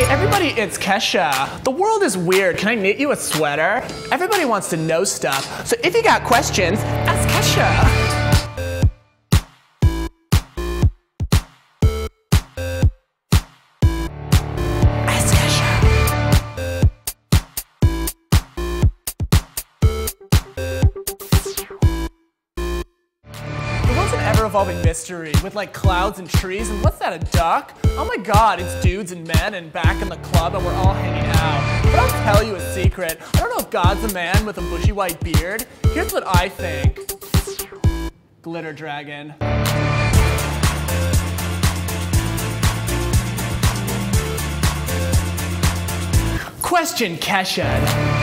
Hey everybody, it's Kesha. The world is weird. Can I knit you a sweater? Everybody wants to know stuff. So if you got questions, ask Kesha. Ever-evolving mystery with like clouds and trees and what's that, a duck? Oh my god, it's dudes and men and back in the club and we're all hanging out. But I'll tell you a secret, I don't know if God's a man with a bushy white beard. Here's what I think. Glitter dragon. Question Kesha.